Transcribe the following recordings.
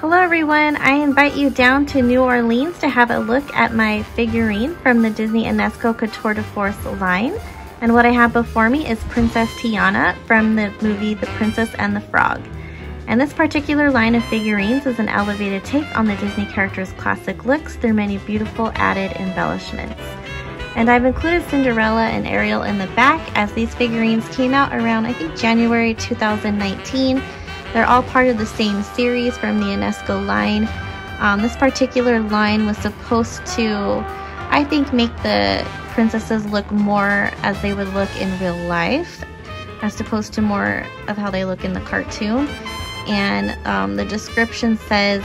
Hello everyone, I invite you down to New Orleans to have a look at my figurine from the Disney Enesco Couture de Force line. And what I have before me is Princess Tiana from the movie The Princess and the Frog. And this particular line of figurines is an elevated take on the Disney character's classic looks through many beautiful added embellishments. And I've included Cinderella and Ariel in the back as these figurines came out around, I think, January 2019. They're all part of the same series from the Enesco line. This particular line was supposed to, I think, make the princesses look more as they would look in real life, as opposed to more of how they look in the cartoon. And the description says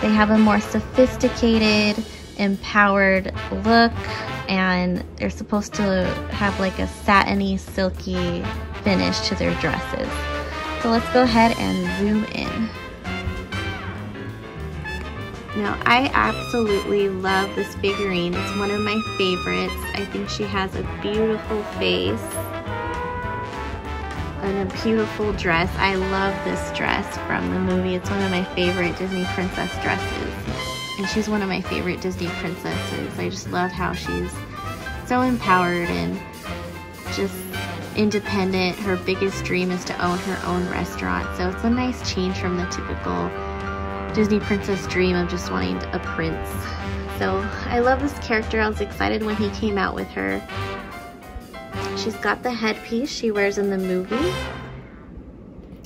they have a more sophisticated, empowered look, and they're supposed to have like a satiny, silky finish to their dresses. So let's go ahead and zoom in. Now, I absolutely love this figurine. It's one of my favorites. I think she has a beautiful face and a beautiful dress. I love this dress from the movie. It's one of my favorite Disney princess dresses. And she's one of my favorite Disney princesses. I just love how she's so empowered and just independent. Her biggest dream is to own her own restaurant. So it's a nice change from the typical Disney princess dream of just wanting a prince. So I love this character. I was excited when he came out with her. She's got the headpiece she wears in the movie,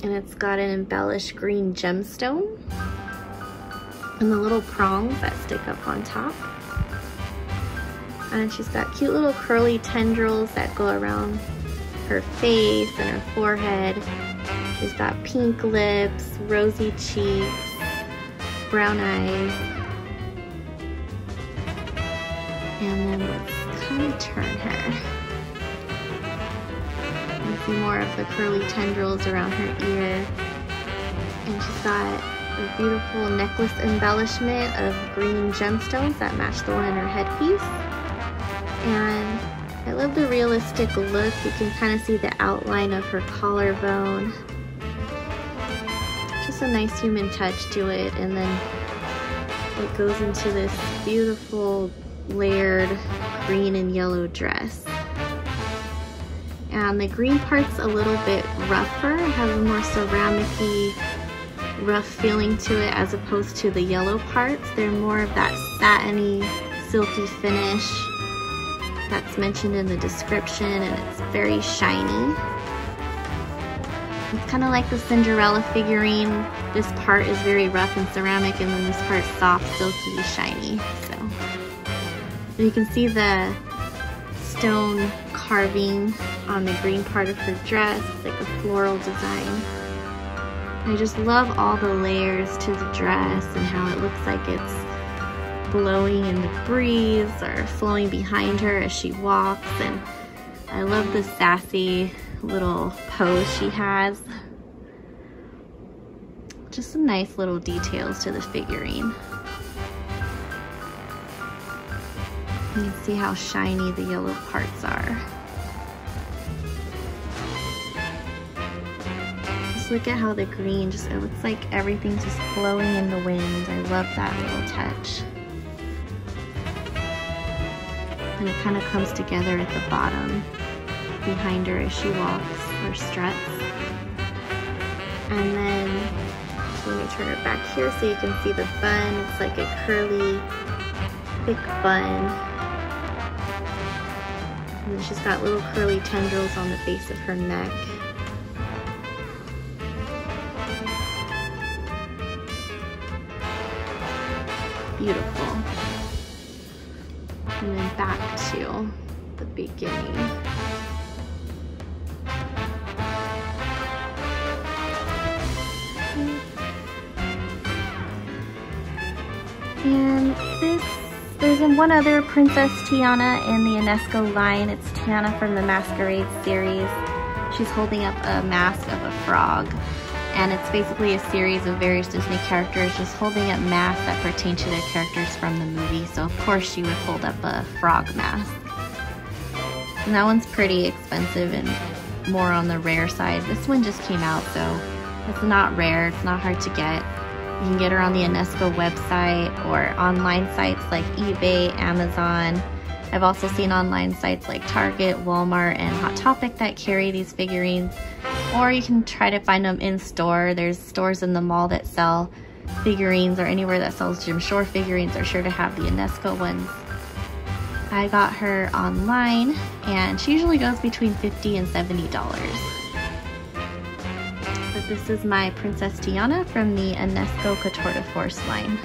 and it's got an embellished green gemstone and the little prongs that stick up on top. And she's got cute little curly tendrils that go around her face and her forehead. She's got pink lips, rosy cheeks, brown eyes, and then let's kind of turn her. You see more of the curly tendrils around her ear, and she's got a beautiful necklace embellishment of green gemstones that match the one in her headpiece. And I love the realistic look. You can kind of see the outline of her collarbone. A nice human touch to it, and then it goes into this beautiful layered green and yellow dress. And the green part's a little bit rougher. It has a more ceramic-y, rough feeling to it as opposed to the yellow parts. They're more of that satiny, silky finish that's mentioned in the description, and it's very shiny. It's kind of like the Cinderella figurine. This part is very rough and ceramic, and then this part's soft, silky, shiny. So, and you can see the stone carving on the green part of her dress. It's like a floral design. I just love all the layers to the dress and how it looks like it's blowing in the breeze or flowing behind her as she walks. And I love the sassy little pose she has. Just some nice little details to the figurine. You can see how shiny the yellow parts are. Just look at how the green, it looks like everything's just flowing in the wind. I love that little touch. And it kind of comes together at the bottom behind her as she walks or struts. And then let me turn it back here so you can see the bun. It's like a curly, thick bun. And then she's got little curly tendrils on the base of her neck. Beautiful. And then back to the beginning. And there's one other Princess Tiana in the Enesco line. It's Tiana from the Masquerade series. She's holding up a mask of a frog. And it's basically a series of various Disney characters just holding up masks that pertain to their characters from the movie. So of course she would hold up a frog mask. And that one's pretty expensive and more on the rare side. This one just came out, so it's not rare. It's not hard to get. You can get her on the Enesco website or online sites like eBay, Amazon. I've also seen online sites like Target, Walmart, and Hot Topic that carry these figurines. Or you can try to find them in store. There's stores in the mall that sell figurines, or anywhere that sells Jim Shore figurines are sure to have the Enesco ones. I got her online, and she usually goes between $50 and $70. But this is my Princess Tiana from the Enesco Couture de Force line.